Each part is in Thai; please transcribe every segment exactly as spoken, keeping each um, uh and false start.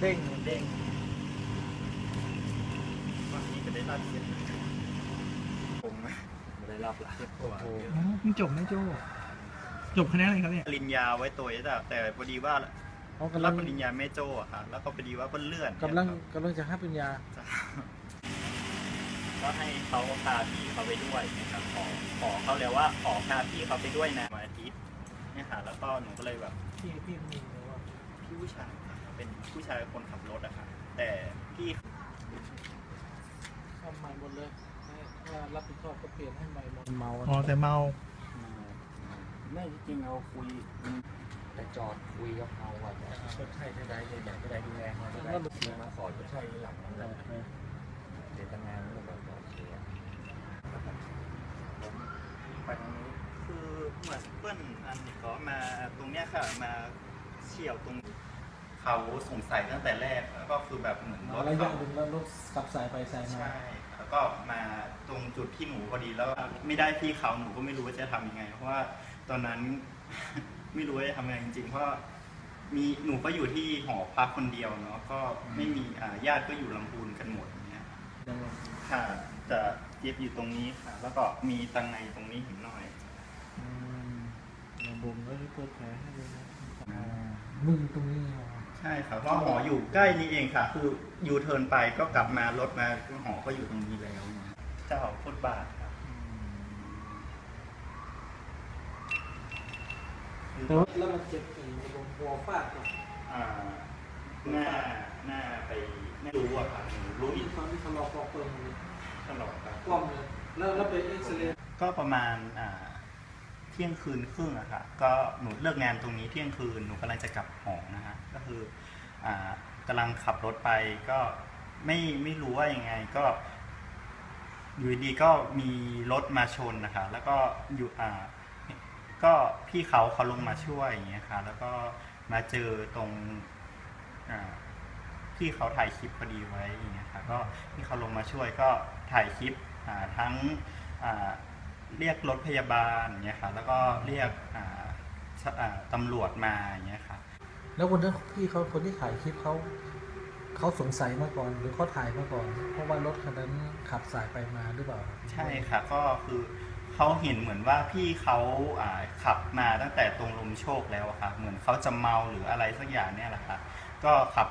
เด้งเด้งวันนี้จะได้รับเสียงผมไม่ได้รับละโอ้โหมันจบนะโจจบคะแนนอะไรครับเนี่ยปริญญาไว้ตัวแต่แต่พอดีว่ารับปริญญาแม่โจอะค่ะแล้วก็พอดีว่าเลื่อนกำลังกำลังจะรับปริญญาก็ให้เขาพาพี่เขาไปด้วยนะครับขอขอเขาแล้วว่าขอพาพี่เขาไปด้วยนะวันอาทิตย์เนี่ยค่ะแล้วก็หนูก็เลยแบบพี่พี่มีแล้วว่าพี่ผู้ชายเป็นผู้ชายคนขับรถอะค่ะแต่พี่ทำใหม่หมดเลยว่ารับผิดชอบก็เปลี่ยนให้ใหม่หมดเมาอ๋อแต่เมาไม่จริงเราคุยแต่จอดคุยกับเขาว่าจะใช่จะได้จะอยากจะได้ดูแลเขาจะได้มาขอจะใช่หลังนั้นเลยเจตนาเรื่องแบบโอเคไปตรงนี้คือเหมือนเปิ้ลอันนี้ก็มาตรงเนี้ยค่ะมาเฉี่ยวตรงเขาสงสัยตั้งแต่แรกแล้วก็คือแบบเหมือนรถเขาแล้วรถขับสายไปสายมาใช่แล้วก็มาตรงจุดที่หนูพอดีแล้วไม่ได้ที่เขาหนูก็ไม่รู้ว่าจะทำยังไงเพราะว่าตอนนั้นไม่รู้ว่าจะทำยังไงจริงๆเพราะมีหนูก็อยู่ที่หอพักคนเดียวเนาะก็ไม่มีญาติก็อยู่ลำพูนกันหมดเนี้ยค่ะจะเย็บอยู่ตรงนี้ค่ะแล้วก็มีตังในตรงนี้หินหน่อยบ่มก็จะเปิดแผลให้ดูนะมือตรงนี้ใช่ค่ะเพราะหออยู่ใกล้นี้เองค่ะคือยูเทิร์นไปก็กลับมารถมาหอก็อยู่ตรงนี้แล้วเจ้าฟุตบาทครับแล้วมันเจ็บตีในวงหัวฟาดกับหน้าหน้าไปไม่รู้อะค่ะรู้อีกครั้งที่ทะเลาะกันเลยตลอดครับกล้องเลยแล้วแล้วไปเอ็กซเรย์ก็ประมาณอ่าเที่ยงคืนครึ่งอะค่ะก็หนูเลิกงานตรงนี้เที่ยงคืนหนูกำลังจะกลับหอนะฮะก็คืออ่ากำลังขับรถไปก็ไม่ไม่รู้ว่ายังไงก็อยู่ดีก็มีรถมาชนนะคะแล้วก็อยู่อ่าก็พี่เขาเขาลงมาช่วยอย่างเงี้ยค่ะแล้วก็มาเจอตรงอ่าพี่เขาถ่ายคลิปพอดีไว้อย่างเงี้ยค่ะก็พี่เขาลงมาช่วยก็ถ่ายคลิปอ่าทั้งอ่าเรียกรถพยาบาลอย่างเงี้ยค่ะแล้วก็เรียกตำรวจมาอย่างเงี้ยค่ะแล้วคนนั้นพี่เขาคนที่ถ่ายคลิปเขาเขาสงสัยมาก่อนหรือเขาถ่ายมาก่อนเพราะว่ารถคันนั้นขับสายไปมาหรือเปล่าใช่ค่ะก็คือเขาเห็นเหมือนว่าพี่เขาขับมาตั้งแต่ตรงลมโชกแล้วค่ะเหมือนเขาจะเมาหรืออะไรสักอย่างเนี่ยแหละค่ะก็ขับ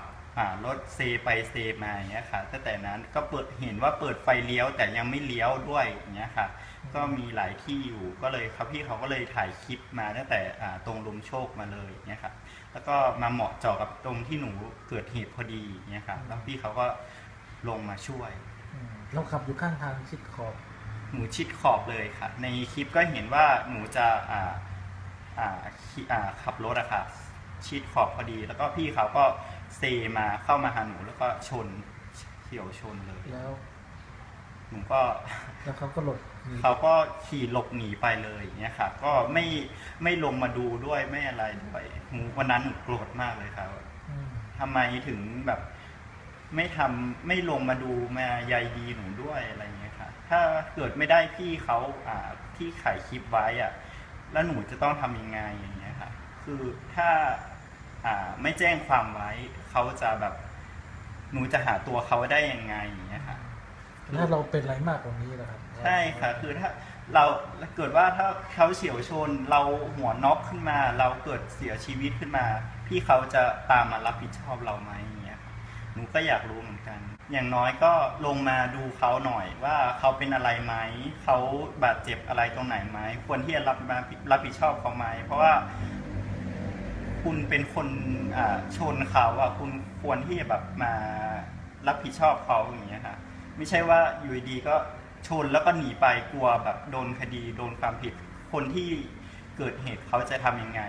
รถเซไปเซมาอย่างเงี้ยค่ะตั้งแต่นั้นก็เปิดเห็นว่าเปิดไฟเลี้ยวแต่ยังไม่เลี้ยวด้วยอย่างเงี้ยค่ะก็มีหลายที่อยู่ก็เลยครับพี่เขาก็เลยถ่ายคลิปมาตั้งแต่ตรงลมโชกมาเลยเนี่ยค่ะแล้วก็มาเหมาะเจาะกับตรงที่หนูเกิดเหตุพอดีเนี่ยค่ะแล้วพี่เขาก็ลงมาช่วยเราขับอยู่ข้างทางชิดขอบหนูชิดขอบเลยค่ะในคลิปก็เห็นว่าหนูจะอ่าอ่าอ่าขับรถอะค่ะชิดขอบพอดีแล้วก็พี่เขาก็เซมาเข้ามาหาหนูแล้วก็ชนเฉี่ยวชนเลยแล้วหนูก็แล้วเขาก็หลบเขาก็ขี่หลบหนีไปเลยอย่างเงี้ยค่ะก็ไม่ไม่ลงมาดูด้วยไม่อะไรด้วยหนูวันนั้นหนูโกรธมากเลยค่ะทำไมถึงแบบไม่ทำไม่ลงมาดูมาใยดีหนูด้วยอะไรเงี้ยค่ะถ้าเกิดไม่ได้พี่เขาอ่าที่ขายคลิปไว้อ่ะแล้วหนูจะต้องทำยังไงอย่างเงี้ยค่ะคือถ้าอ่าไม่แจ้งความไว้เขาจะแบบหนูจะหาตัวเขาได้ยังไงอย่างเงี้ยค่ะถ้าเราเป็นไรมากกว่านี้นะครับใช่ค่ะคือถ้าเราเกิดว่าถ้าเขาเฉี่ยวชนเราหัวน็อกขึ้นมาเราเกิดเสียชีวิตขึ้นมาพี่เขาจะตามมารับผิดชอบเราไหมอย่างเงี้ยหนูก็อยากรู้เหมือนกันอย่างน้อยก็ลงมาดูเขาหน่อยว่าเขาเป็นอะไรไหมเขาบาดเจ็บอะไรตรงไหนไหมควรที่จะรับมารับผิดชอบเขาไหมเพราะว่าคุณเป็นคนชนเขาอะคุณควรที่จะแบบมารับผิดชอบเขาอย่างเงี้ยค่ะไม่ใช่ว่าอยู่ดีก็ชนแล้วก็หนีไปกลัวแบบโดนคดีโดนความผิดคนที่เกิดเหตุเขาจะทำยังไง